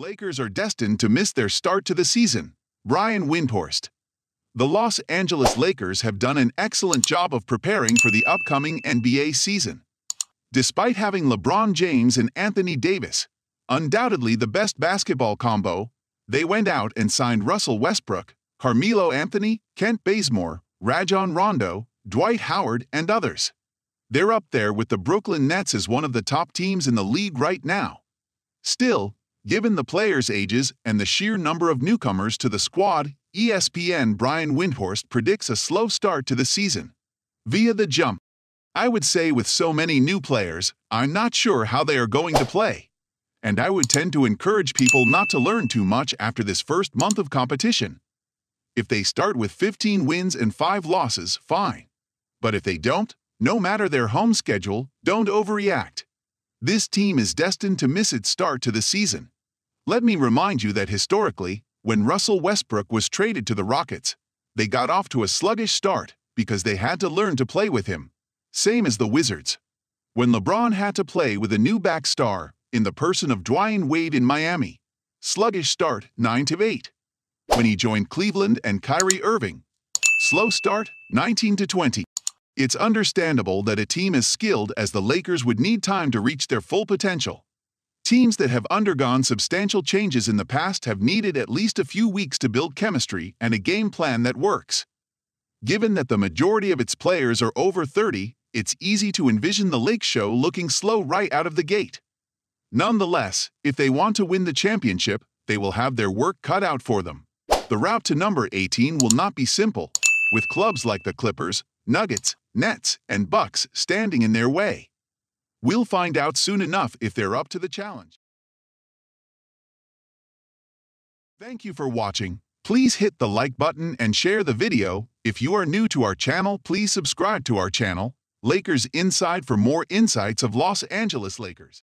Lakers are destined to miss their start to the season. Brian Windhorst. The Los Angeles Lakers have done an excellent job of preparing for the upcoming NBA season. Despite having LeBron James and Anthony Davis, undoubtedly the best basketball combo, they went out and signed Russell Westbrook, Carmelo Anthony, Kent Bazemore, Rajon Rondo, Dwight Howard, and others. They're up there with the Brooklyn Nets as one of the top teams in the league right now. Still, given the players' ages and the sheer number of newcomers to the squad, ESPN Brian Windhorst predicts a slow start to the season. Via the jump, I would say with so many new players, I'm not sure how they are going to play. And I would tend to encourage people not to learn too much after this first month of competition. If they start with 15 wins and 5 losses, fine. But if they don't, no matter their home schedule, don't overreact. This team is destined to miss its start to the season. Let me remind you that historically, when Russell Westbrook was traded to the Rockets, they got off to a sluggish start because they had to learn to play with him, same as the Wizards. When LeBron had to play with a new back star in the person of Dwyane Wade in Miami, sluggish start 9-8. When he joined Cleveland and Kyrie Irving, slow start 19-20. It's understandable that a team as skilled as the Lakers would need time to reach their full potential. Teams that have undergone substantial changes in the past have needed at least a few weeks to build chemistry and a game plan that works. Given that the majority of its players are over 30, it's easy to envision the Lake Show looking slow right out of the gate. Nonetheless, if they want to win the championship, they will have their work cut out for them. The route to number 18 will not be simple, with clubs like the Clippers, Nuggets, Nets, and Bucks standing in their way. We'll find out soon enough if they're up to the challenge. Thank you for watching. Please hit the like button and share the video. If you are new to our channel, please subscribe to our channel, Lakers Inside, for more insights of Los Angeles Lakers.